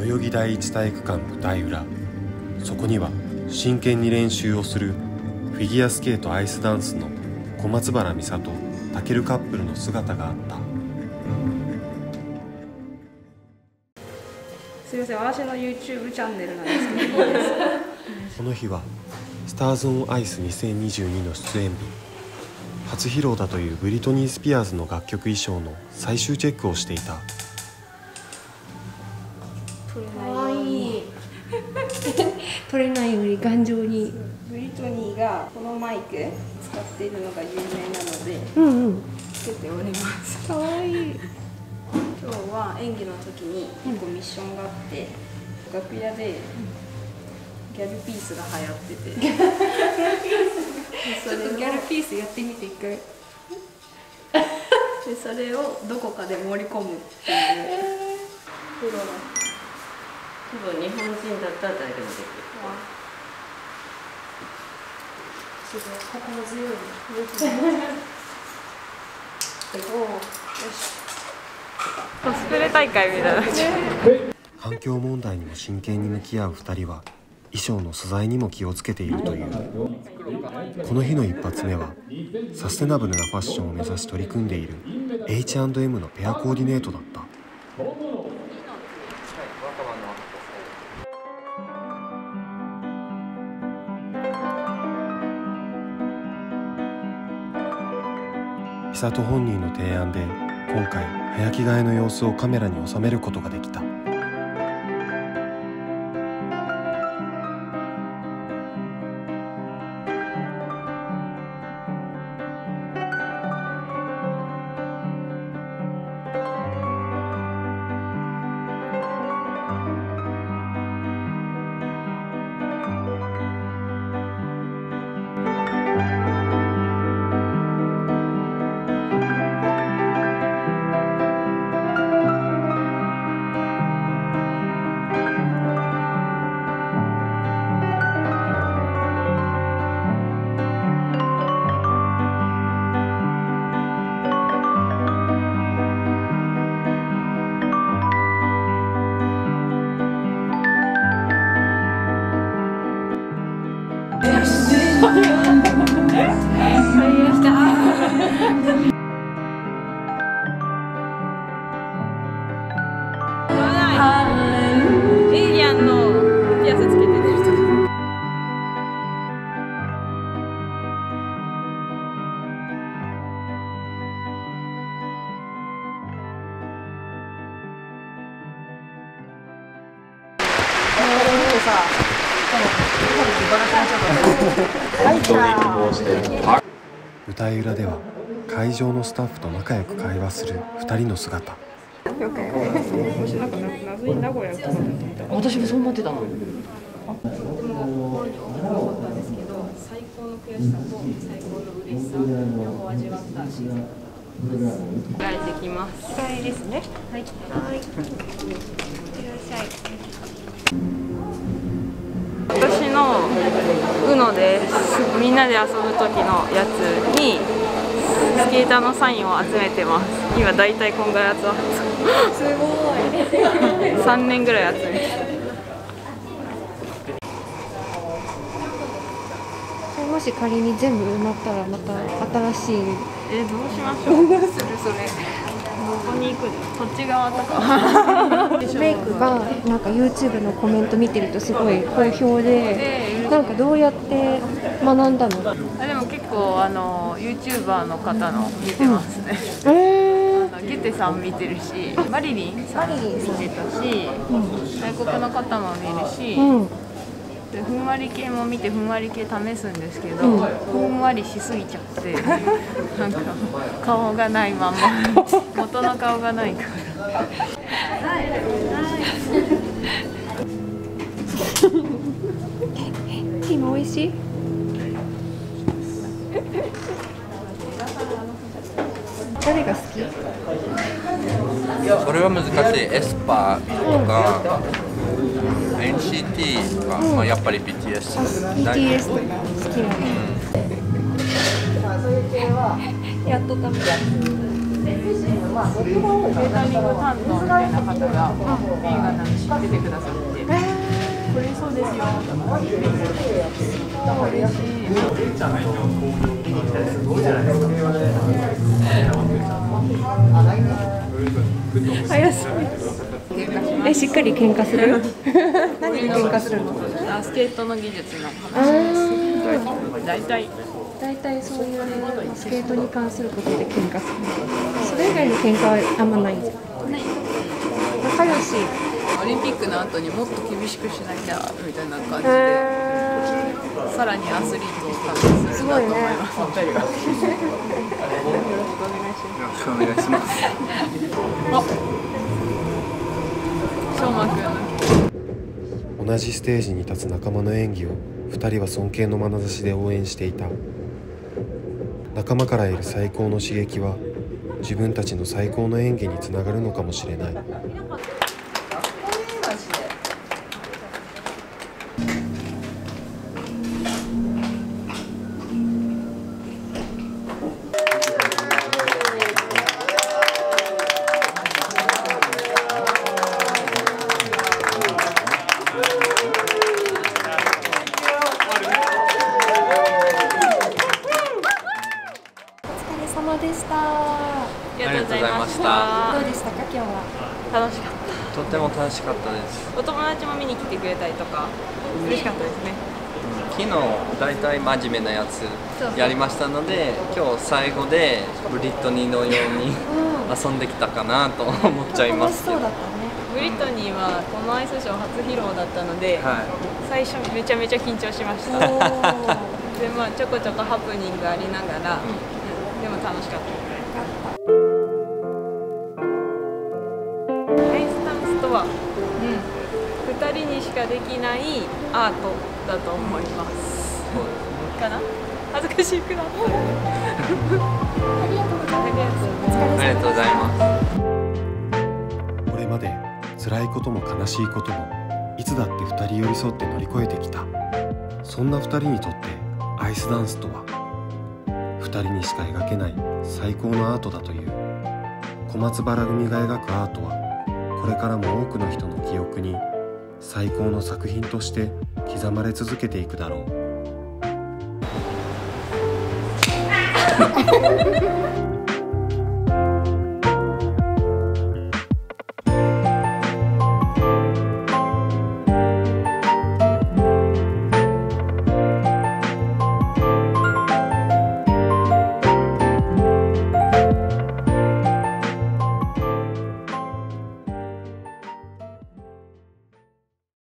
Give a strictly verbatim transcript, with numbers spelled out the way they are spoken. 代々木第一体育館舞台裏。そこには真剣に練習をするフィギュアスケートアイスダンスの小松原美里・タケルカップルの姿があった。すみません、私の YouTube チャンネルなんですけどいいですか？この日はスターズ・オン・アイスにせんにじゅうにの出演日。初披露だというブリトニー・スピアーズの楽曲衣装の最終チェックをしていた。取れないように取れないように頑丈に。ブリトニーがこのマイク使っているのが有名なので、うんうん、つけております。かわいい。今日は演技の時にいっこミッションがあって、うん、楽屋でギャルピースが流行っててギャルピースちょっとギャルピースやってみて一回で、それをどこかで盛り込むっていうプロの多分日本人だったら誰でもできる。すごい、心強いすごい。よし、コスプレ大会みたいな。環境問題にも真剣に向き合うふたりは衣装の素材にも気をつけているという。この日の一発目はサステナブルなファッションを目指し取り組んでいる エイチアンドエム のペアコーディネートだった。美里本人の提案で今回早着替えの様子をカメラに収めることができた。舞台裏では会場のスタッフと仲良く会話するふたりの姿。私もそう思ってたの。最高の悔しさと最高の嬉しさ両方味わったシーズン帰ってきます。帰りですね。はい。はい。いらっしゃい。私のウノです。みんなで遊ぶ時のやつにスケーターのサインを集めてます。今だいたいこんぐらい集まってます。すごい。三年ぐらい集めて。もし仮に全部埋まったらまた新しい。え、どうしましょう。どうするそれ。どこに行くの？こっち側とか。メイクがなんか YouTube のコメント見てるとすごい好評で、なんかどうやって学んだの？あ、でも結構あの YouTuber の方の見てますね。うん、えー、あのゲテさん見てるし、マリリンさん見てたし、うん、外国の方も見るし。うん、ふんわり系も見てふんわり系試すんですけど、うん、ふんわりしすぎちゃってなんか顔がないまま元の顔がないから今美味しい？誰が好き？それは難しい。エスパーとか、うん、エヌシーティー とか、うん、まあやっぱり ビーティーエス 好きです。やっと食べた。まあ、ケータリング担当みたいな方がメインがなんか出てくださって、これそうですよとか言ってくれて、とも嬉しい。レイちゃんが今日見に来たりすごいじゃないですか。早すぎる。え、しっかり喧嘩する？何に喧嘩するの？あ、スケートの技術の話です。大体。大体そういうスケートに関することで喧嘩する。それ以外の喧嘩はあんまないじゃん。ない。仲良し。オリンピックの後にもっと厳しくしなきゃみたいな感じで、さらにアスリートを感じするなと思います。すごいね。よろしくお願いします。よろしくお願いします。あ、しょうまくん。同じステージに立つ仲間の演技をふたりは尊敬の眼差しで応援していた。仲間から得る最高の刺激は自分たちの最高の演技につながるのかもしれない。楽しかったです。お友達も見に来てくれたりとか、嬉しかったですね。昨日だいたい真面目なやつやりましたので、今日最後でブリトニーのように遊んできたかなと思っちゃいますけど。ブリトニーはこのアイスショー初披露だったので、はい、最初めちゃめちゃ緊張しました。で、まあちょこちょこハプニングありながら、うん、でも楽しかった。ふたりにしかできないアートだと思います。かな？恥ずかしいくらい。ありがとうございます。これまで辛いことも悲しいこともいつだってふたり寄り添って乗り越えてきた。そんなふたりにとってアイスダンスとはふたりにしか描けない最高のアートだという。小松原組が描くアートはこれからも多くの人の記憶に最高の作品として刻まれ続けていくだろう。